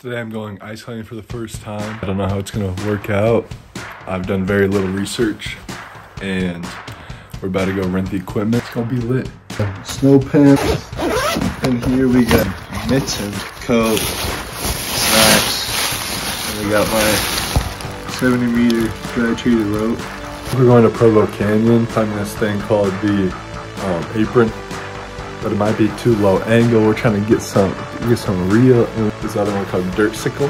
Today I'm going ice climbing for the first time. I don't know how it's gonna work out. I've done very little research and we're about to go rent the equipment. It's gonna be lit. Snow pants, and here we got mitts and coat, snacks, and we got my 70-meter dry treated rope. We're going to Provo Canyon, climbing this thing called the apron, but it might be too low angle. We're trying to get some real. This other one called Dirtsicle,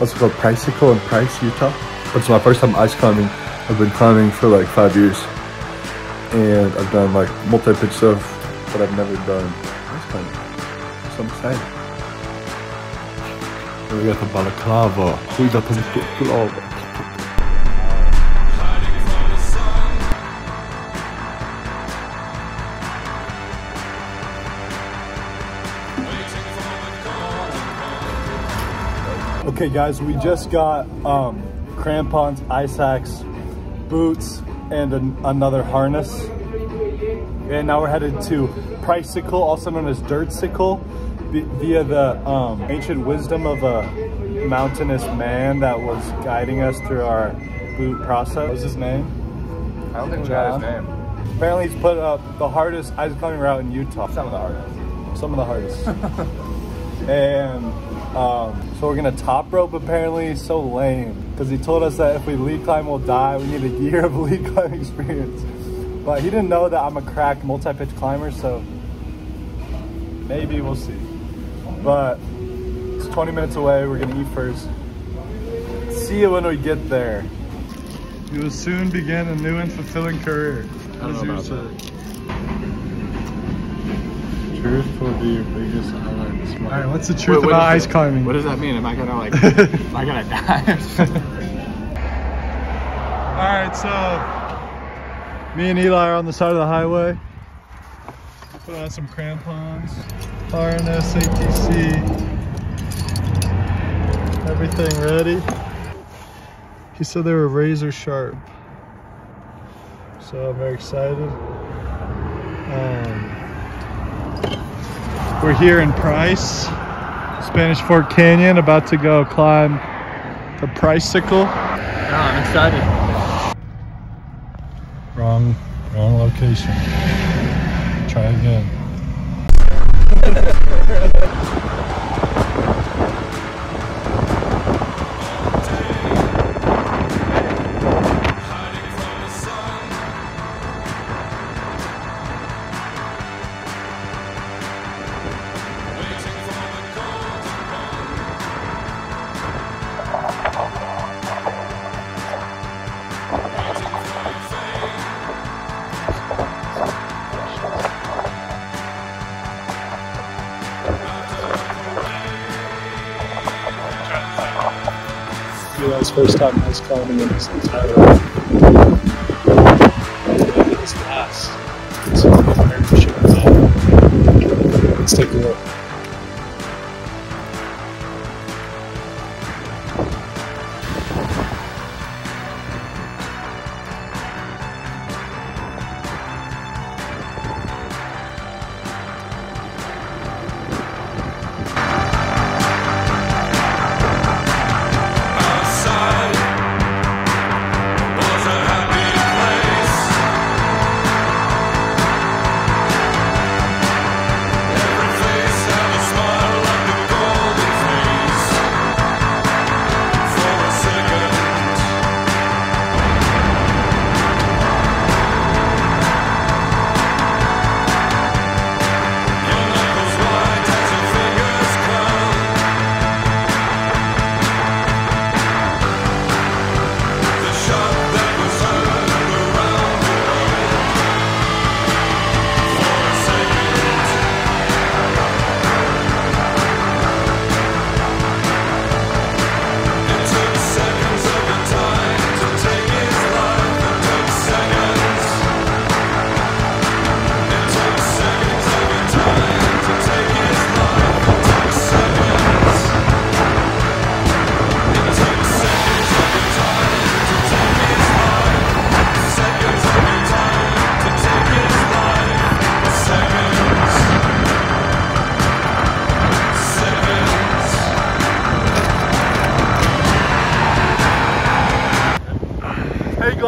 also called Pricicle in Price, Utah. It's my first time ice climbing. I've been climbing for like 5 years, and I've done like multi-pitch stuff, but I've never done ice climbing, so I'm excited. We got the balaclava. We got the balaclava. Okay guys, we just got crampons, ice axe, boots, and another harness. And now we're headed to Pricicle, also known as Dirtsicle, via the ancient wisdom of a mountainous man that was guiding us through our boot process. What was his name? I don't think we got his name. Apparently he's put up the hardest ice climbing route in Utah. Some of the hardest. And so we're gonna top rope. Apparently so lame, because he told us that if we lead climb we'll die. We need a year of lead climb experience, but he didn't know that I'm a crack multi-pitch climber, so maybe we'll see. But it's 20 minutes away. We're gonna eat first. See you when we get there. You will soon begin a new and fulfilling career. Truth will be your biggest highlight. All right, what's the truth about ice climbing? What does that mean? Am I gonna like? Am I gonna die? All right, so me and Eli are on the side of the highway. Put on some crampons, harness, ATC, everything ready. He said they were razor sharp, so I'm very excited. We're here in Price, Spanish Fort Canyon, about to go climb the Pricicle. Yeah, I'm excited. Wrong location. Try again. Eli's first time ice climbing in his entire life. It's fast. It's very sure. Let's take a look.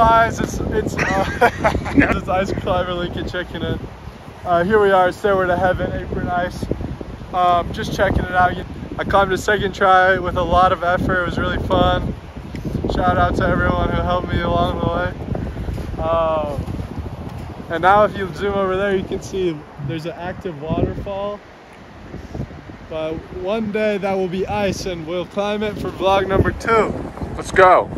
guys, it's Ice Climber Lincoln checking in. Here we are at Stairway to Heaven, Apron Ice. Just checking it out. I climbed a second try with a lot of effort. It was really fun. Shout out to everyone who helped me along the way. And now if you zoom over there, you can see there's an active waterfall. But one day that will be ice, and we'll climb it for vlog number 2. Let's go.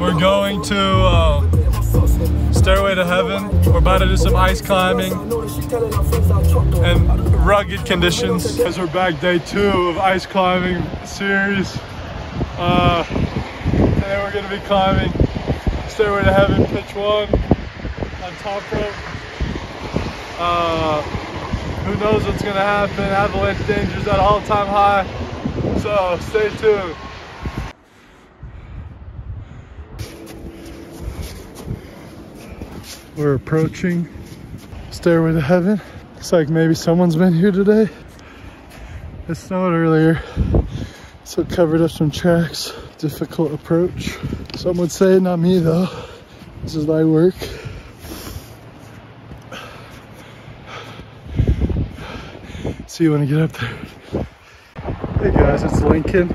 We're going to Stairway to Heaven. We're about to do some ice climbing and rugged conditions. Because we're back day 2 of ice climbing series. Today we're going to be climbing Stairway to Heaven pitch 1 on top rope. Who knows what's going to happen? Avalanche dangers at all-time high. So stay tuned. We're approaching Stairway to Heaven. Looks like maybe someone's been here today. It snowed earlier, so it covered up some tracks. Difficult approach. Some would say, not me though. This is my work. See you when I get up there. Hey guys, it's Lincoln.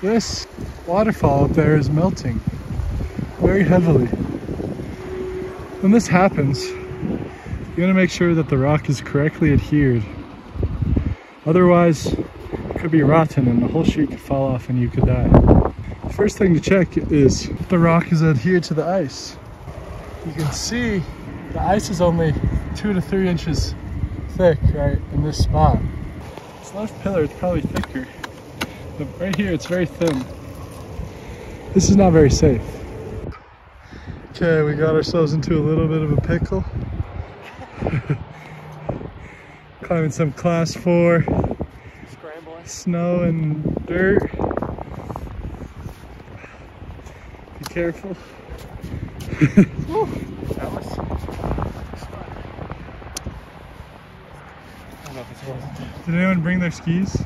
This waterfall up there is melting very heavily. When this happens, you want to make sure that the rock is correctly adhered. Otherwise, it could be rotten and the whole sheet could fall off and you could die. The first thing to check is if the rock is adhered to the ice. You can see the ice is only 2 to 3 inches thick right in this spot. This left pillar is probably thicker, but right here it's very thin. This is not very safe. Okay, we got ourselves into a little bit of a pickle. Climbing some class 4. Scrambling. Snow and dirt. Be careful. That was fun. I don't know if it's worth it. Did anyone bring their skis?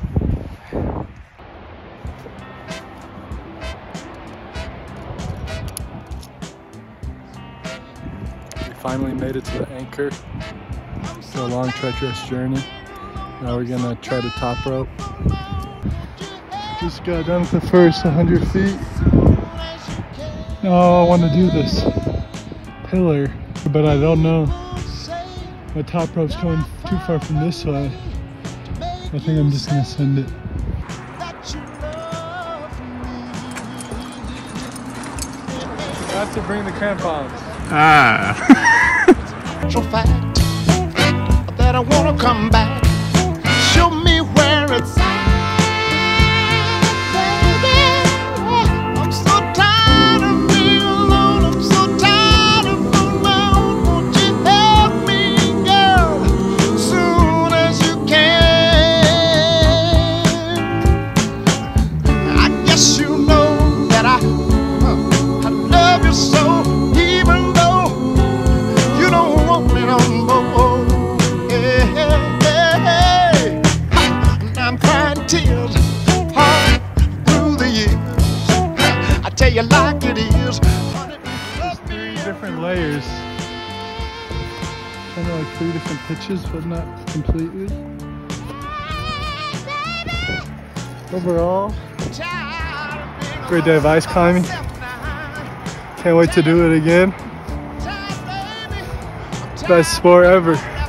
Finally made it to the anchor. It's a long, treacherous journey. Now we're gonna try to top rope. Just got done with the first 100 feet. No, I want to do this pillar, but I don't know. My top rope's going too far from this side. I think I'm just gonna send it. I have to bring the crampons. Ah. Fact that I want to come back. Show me where it's at. I'm so tired of being alone. I'm so tired of being alone. Won't you help me, girl, soon as you can? I guess you know that I love you so. You like it is. There's 3 different layers. Kind of like 3 different pitches, but not completely. Overall, great day of ice climbing. Can't wait to do it again. Best sport ever.